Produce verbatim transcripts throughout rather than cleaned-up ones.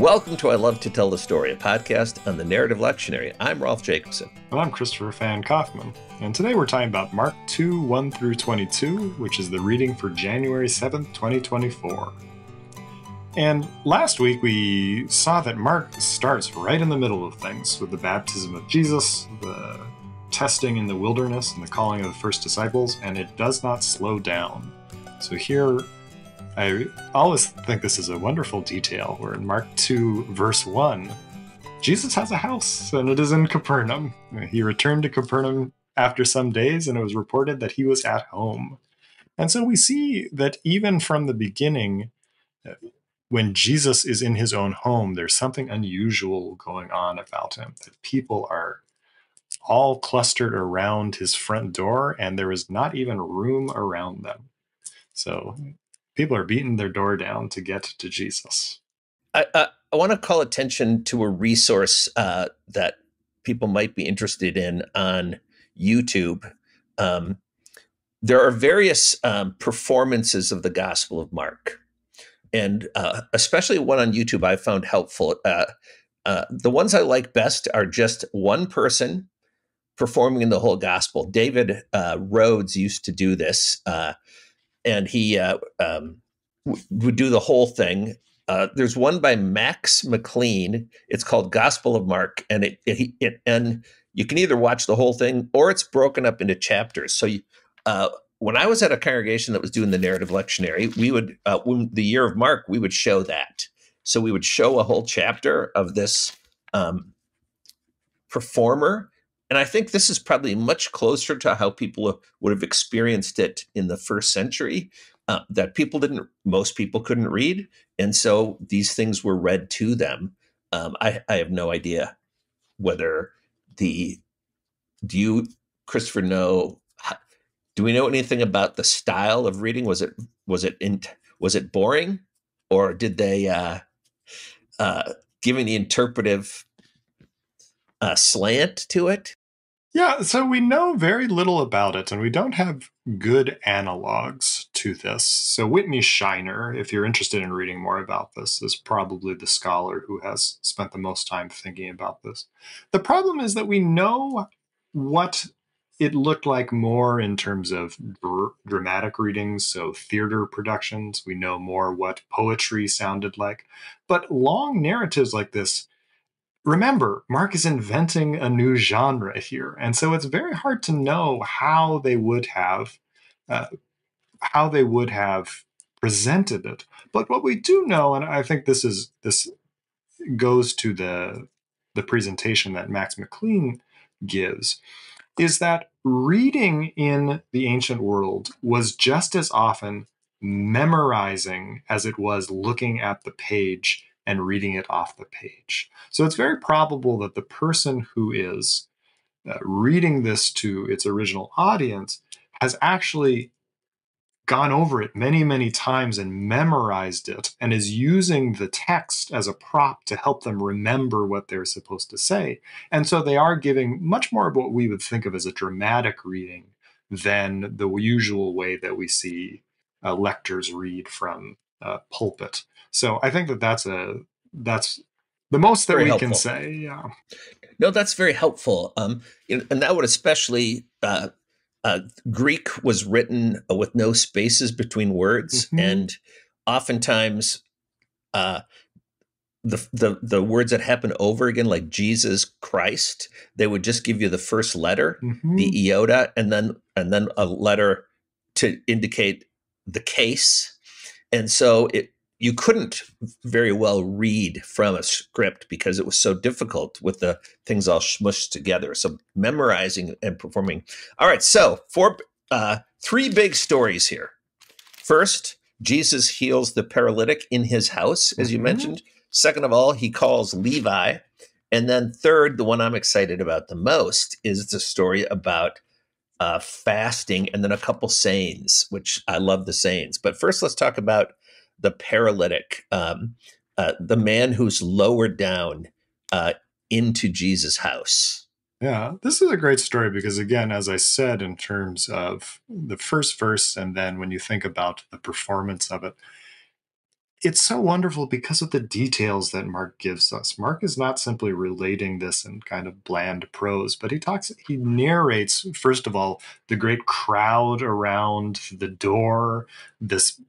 Welcome to I Love to Tell the Story, a podcast on the Narrative Lectionary. I'm Rolf Jacobson. And I'm Kristofer Phan Coffman. And today we're talking about Mark two, one through twenty-two, which is the reading for January seventh, twenty twenty-four. And last week we saw that Mark starts right in the middle of things with the baptism of Jesus, the testing in the wilderness, and the calling of the first disciples, and it does not slow down. So here, I always think this is a wonderful detail, where in Mark two, verse one, Jesus has a house, and it is in Capernaum. He returned to Capernaum after some days, and it was reported that he was at home. And so we see that even from the beginning, when Jesus is in his own home, there's something unusual going on about him, that people are all clustered around his front door, and there is not even room around them. So people are beating their door down to get to Jesus. I, I, I want to call attention to a resource uh, that people might be interested in on YouTube. Um, there are various um, performances of the Gospel of Mark. And uh, especially one on YouTube I found helpful. Uh, uh, the ones I like best are just one person performing in the whole gospel. David uh, Rhodes used to do this, uh, and he uh, um, would do the whole thing. Uh, there's one by Max McLean. It's called Gospel of Mark, and it, it, it and you can either watch the whole thing or it's broken up into chapters. So you. Uh, When I was at a congregation that was doing the narrative lectionary, we would, uh, when the year of Mark, we would show that. So we would show a whole chapter of this um, performer. And I think this is probably much closer to how people would have experienced it in the first century, uh, that people didn't, most people couldn't read. And so these things were read to them. Um, I, I have no idea whether the, do you, Kristofer, know? Do we know anything about the style of reading? Was it was it in, was it boring, or did they uh, uh, giving the interpretive uh, slant to it? Yeah, so we know very little about it, and we don't have good analogs to this. So Whitney Shiner, if you're interested in reading more about this, is probably the scholar who has spent the most time thinking about this. The problem is that we know what it looked like more in terms of dr dramatic readings, so theater productions. We know more what poetry sounded like. But long narratives like this, remember, Mark is inventing a new genre here. And so it's very hard to know how they would have, uh, how they would have presented it. But what we do know, and I think this is this goes to the, the presentation that Max McLean gives, is that reading in the ancient world was just as often memorizing as it was looking at the page and reading it off the page. So it's very probable that the person who is uh, reading this to its original audience has actually gone over it many, many times and memorized it, and is using the text as a prop to help them remember what they're supposed to say. And so they are giving much more of what we would think of as a dramatic reading than the usual way that we see uh, lectors read from uh, pulpit. So I think that that's, a, that's the most that we can say. Yeah. No, that's very helpful. Um, and that would especially... Uh, Uh, Greek was written with no spaces between words, mm-hmm. and oftentimes uh, the, the the words that happen over again, like Jesus, Christ, they would just give you the first letter, mm-hmm. the iota, and then and then a letter to indicate the case, and so it you couldn't very well read from a script because it was so difficult with the things all smushed together. So memorizing and performing. All right, so four, uh, three big stories here. First, Jesus heals the paralytic in his house, as you mm-hmm. mentioned. Second of all, he calls Levi. And then third, the one I'm excited about the most is the story about uh, fasting and then a couple sayings, which I love the sayings. But first, let's talk about the paralytic, um, uh, the man who's lowered down uh, into Jesus' house. Yeah, this is a great story because, again, as I said, in terms of the first verse, and then when you think about the performance of it, it's so wonderful because of the details that Mark gives us. Mark is not simply relating this in kind of bland prose, but he talks, he narrates, first of all, the great crowd around the door, this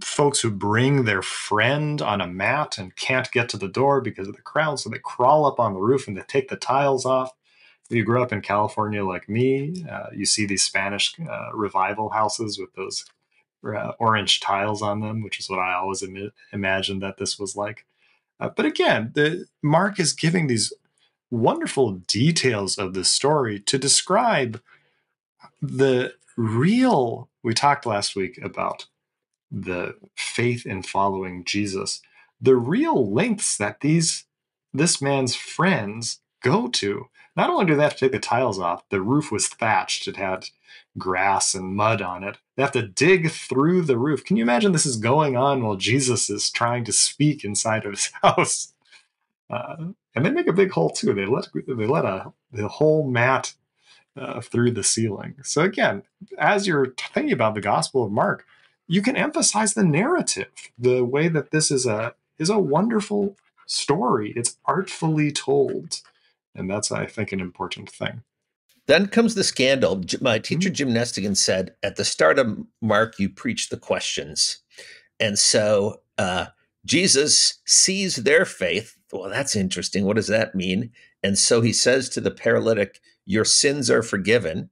folks who bring their friend on a mat and can't get to the door because of the crowd, so they crawl up on the roof and they take the tiles off. If you grew up in California like me, uh, you see these Spanish uh, revival houses with those uh, orange tiles on them, which is what I always Im imagined that this was like. Uh, but again, the, Mark is giving these wonderful details of the story to describe the real, we talked last week about the faith in following Jesus, the real lengths that these this man's friends go to. Not only do they have to take the tiles off, the roof was thatched. It had grass and mud on it. They have to dig through the roof. Can you imagine this is going on while Jesus is trying to speak inside of his house? Uh, and they make a big hole too. They let they let a the whole mat uh, through the ceiling. So again, as you're thinking about the Gospel of Mark, you can emphasize the narrative, the way that this is a is a wonderful story. It's artfully told. And that's, I think, an important thing. Then comes the scandal. My teacher, Jim Nestingen, said, at the start of Mark, you preach the questions. And so uh, Jesus sees their faith. Well, that's interesting. What does that mean? And so he says to the paralytic, your sins are forgiven.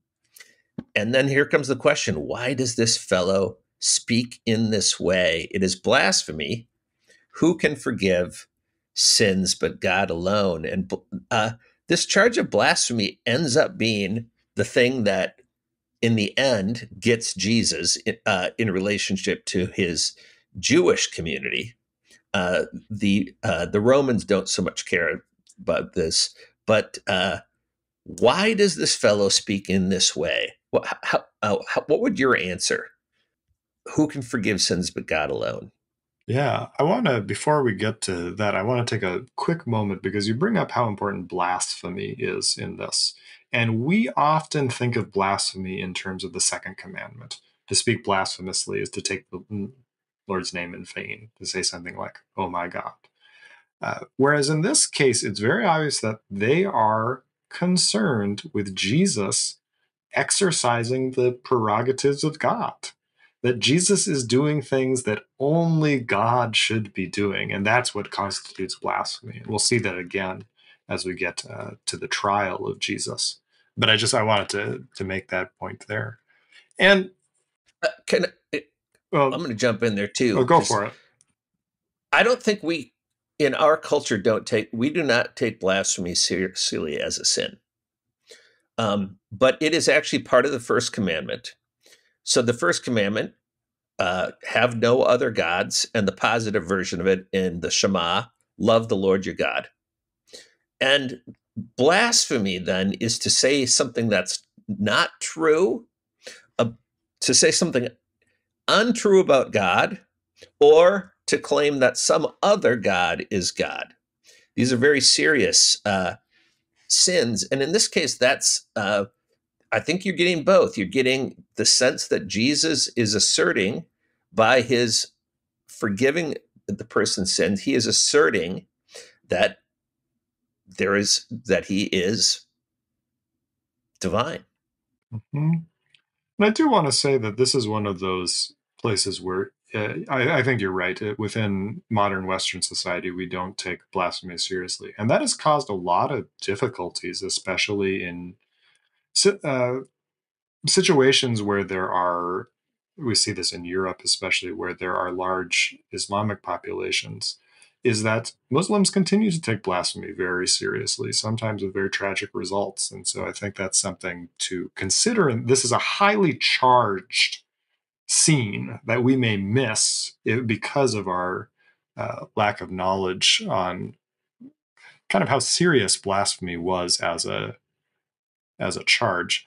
And then here comes the question, why does this fellow speak in this way? It is blasphemy. Who can forgive sins but God alone? And uh, this charge of blasphemy ends up being the thing that in the end gets Jesus in, uh, in relationship to his Jewish community. Uh, the, uh, the Romans don't so much care about this, but uh, why does this fellow speak in this way? What, how, uh, how, what would your answer? Who can forgive sins but God alone? Yeah, I want to, before we get to that, I want to take a quick moment because you bring up how important blasphemy is in this. And we often think of blasphemy in terms of the second commandment. To speak blasphemously is to take the Lord's name in vain, to say something like, oh my God. Uh, whereas in this case, it's very obvious that they are concerned with Jesus exercising the prerogatives of God. That Jesus is doing things that only God should be doing, and that's what constitutes blasphemy. And we'll see that again as we get uh, to the trial of Jesus. But I just I wanted to to make that point there. And uh, can it, well, I'm going to jump in there too. Oh, go for it. I don't think we in our culture don't take we do not take blasphemy seriously as a sin, um, but it is actually part of the first commandment. So the first commandment, uh, have no other gods, and the positive version of it in the Shema, love the Lord your God. And blasphemy then is to say something that's not true, uh, to say something untrue about God, or to claim that some other God is God. These are very serious uh, sins. And in this case, that's... Uh, I think you're getting both. You're getting the sense that Jesus is asserting by his forgiving the person's sins. He is asserting that there is that he is divine. Mm-hmm. And I do want to say that this is one of those places where uh, I, I think you're right. It, within modern Western society, we don't take blasphemy seriously, and that has caused a lot of difficulties, especially in Uh, situations where there are, we see this in Europe especially, where there are large Islamic populations, is that Muslims continue to take blasphemy very seriously, sometimes with very tragic results. And so I think that's something to consider. And this is a highly charged scene that we may miss because of our uh, lack of knowledge on kind of how serious blasphemy was as a as a charge.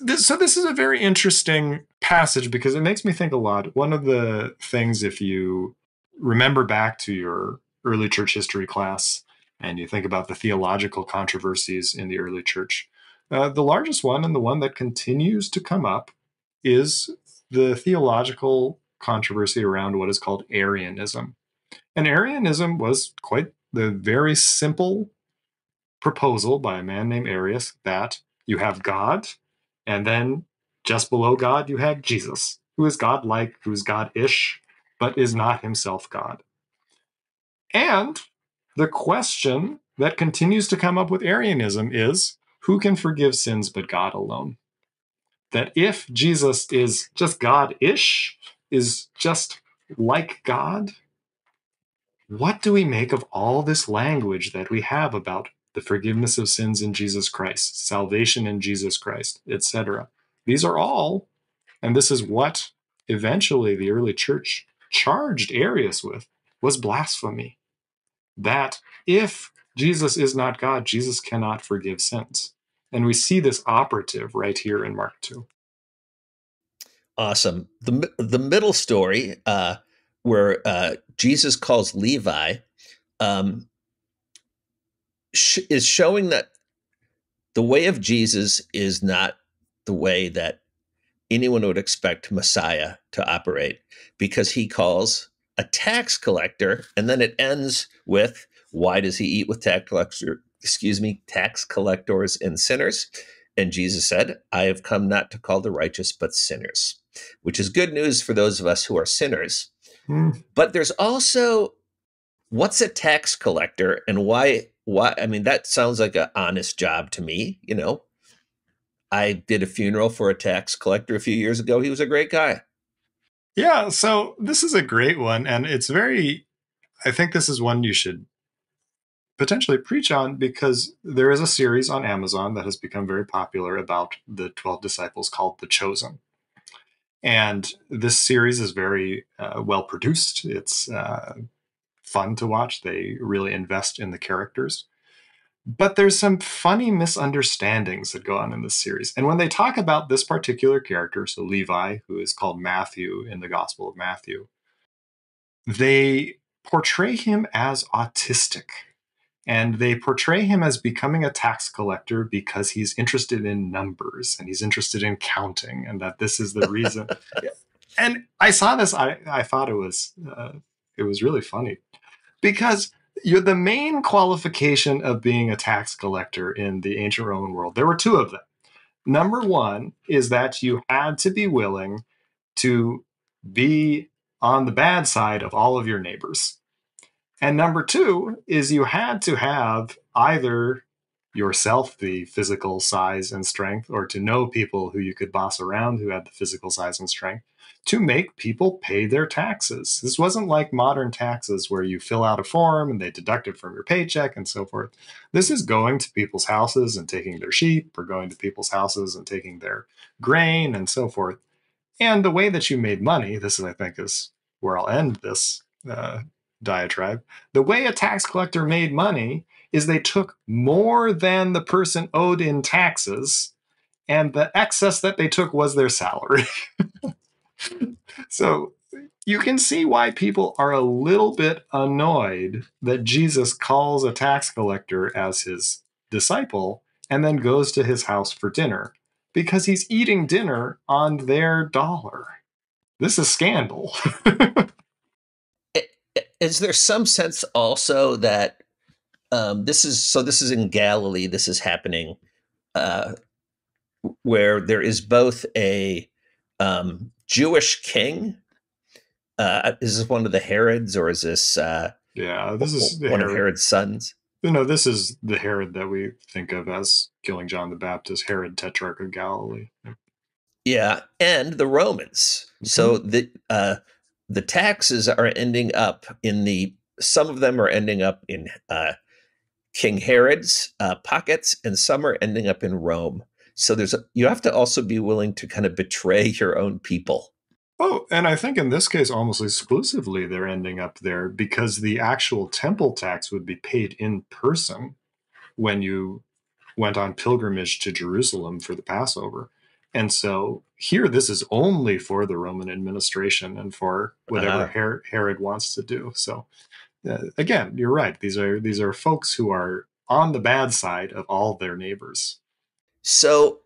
This, so this is a very interesting passage because it makes me think a lot. One of the things, if you remember back to your early church history class and you think about the theological controversies in the early church, uh, the largest one and the one that continues to come up is the theological controversy around what is called Arianism. And Arianism was quite the very simple proposal by a man named Arius that you have God, and then just below God, you have Jesus, who is God-like, who is God-ish, but is not himself God. And the question that continues to come up with Arianism is, who can forgive sins but God alone? That if Jesus is just God-ish, is just like God, what do we make of all this language that we have about the forgiveness of sins in Jesus Christ, salvation in Jesus Christ, et cetera? These are all, and this is what eventually the early church charged Arius with, was blasphemy. That if Jesus is not God, Jesus cannot forgive sins. And we see this operative right here in Mark two. Awesome. The, the middle story uh, where uh, Jesus calls Levi um, sh is showing that the way of Jesus is not the way that anyone would expect Messiah to operate, because he calls a tax collector, and then it ends with, why does he eat with tax collector, excuse me, tax collectors and sinners? And Jesus said, I have come not to call the righteous, but sinners, which is good news for those of us who are sinners. Mm. But there's also, what's a tax collector, and why, why? I mean, that sounds like an honest job to me, you know. I did a funeral for a tax collector a few years ago. He was a great guy. Yeah, so this is a great one. And it's very, I think this is one you should potentially preach on, because there is a series on Amazon that has become very popular about the twelve disciples called The Chosen. And this series is very uh, well produced. It's uh, fun to watch. They really invest in the characters. But there's some funny misunderstandings that go on in this series. And when they talk about this particular character, so Levi, who is called Matthew in the Gospel of Matthew, they portray him as autistic. And they portray him as becoming a tax collector because he's interested in numbers and he's interested in counting, and that this is the reason. And I saw this, I, I thought it was, uh, it was really funny, because you're the main qualification of being a tax collector in the ancient Roman world. There were two of them. Number one is that you had to be willing to be on the bad side of all of your neighbors. And number two is you had to have either yourself the physical size and strength, or to know people who you could boss around who had the physical size and strength, to make people pay their taxes. This wasn't like modern taxes where you fill out a form and they deduct it from your paycheck and so forth. This is going to people's houses and taking their sheep, or going to people's houses and taking their grain and so forth. And the way that you made money, this is, I think, is where I'll end this uh, diatribe. The way a tax collector made money is they took more than the person owed in taxes, and the excess that they took was their salary. So you can see why people are a little bit annoyed that Jesus calls a tax collector as his disciple and then goes to his house for dinner, because he's eating dinner on their dollar. This is scandal. Is there some sense also that um, this is, so this is in Galilee, this is happening, uh, where there is both a um, Jewish king? Uh, is this one of the Herods, or is this uh, yeah, this is one Herod. of Herod's sons? You know, this is the Herod that we think of as killing John the Baptist, Herod Tetrarch of Galilee. Yeah, and the Romans. Mm-hmm. So the uh, the taxes are ending up in the, some of them are ending up in uh, King Herod's uh, pockets, and some are ending up in Rome. So there's a, you have to also be willing to kind of betray your own people. Oh, and I think in this case, almost exclusively, they're ending up there, because the actual temple tax would be paid in person when you went on pilgrimage to Jerusalem for the Passover. And so here, this is only for the Roman administration and for whatever uh-huh. Her- Herod wants to do. So uh, again, you're right. These are, these are folks who are on the bad side of all their neighbors. So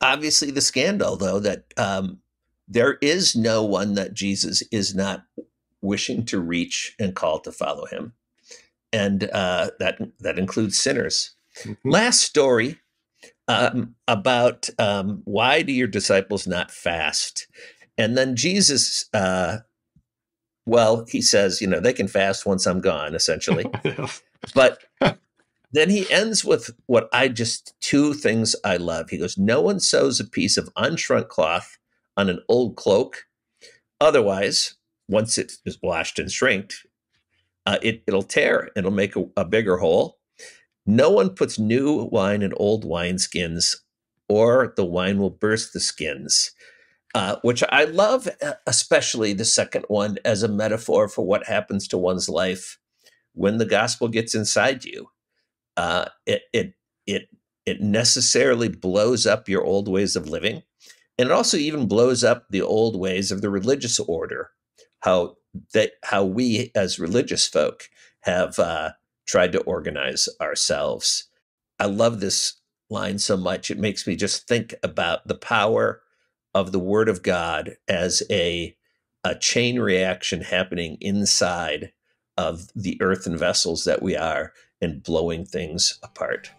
obviously the scandal, though, that um, there is no one that Jesus is not wishing to reach and called to follow him. And uh, that that includes sinners. Mm-hmm. Last story um, about um, why do your disciples not fast? And then Jesus, uh, well, he says, you know, they can fast once I'm gone, essentially. But then he ends with what I just, two things I love. He goes, no one sews a piece of unshrunk cloth on an old cloak. Otherwise, once it is washed and shrinked, Uh, it, it'll tear. It'll make a, a bigger hole. No one puts new wine in old wineskins, or the wine will burst the skins, uh, which I love, especially the second one, as a metaphor for what happens to one's life when the gospel gets inside you. Uh, it, it, it, it necessarily blows up your old ways of living, and it also even blows up the old ways of the religious order, how That how we as religious folk have uh, tried to organize ourselves. I love this line so much. It makes me just think about the power of the Word of God as a, a chain reaction happening inside of the earthen vessels that we are and blowing things apart.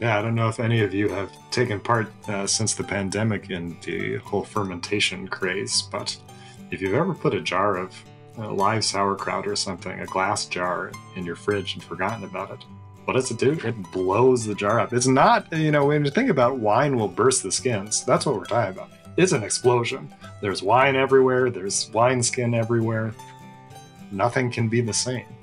Yeah, I don't know if any of you have taken part uh, since the pandemic in the whole fermentation craze, but if you've ever put a jar of uh, live sauerkraut or something, a glass jar, in your fridge and forgotten about it, what does it do? It blows the jar up. It's not, you know, when you think about wine will burst the skins, that's what we're talking about. It's an explosion. There's wine everywhere. There's wine skin everywhere. Nothing can be the same.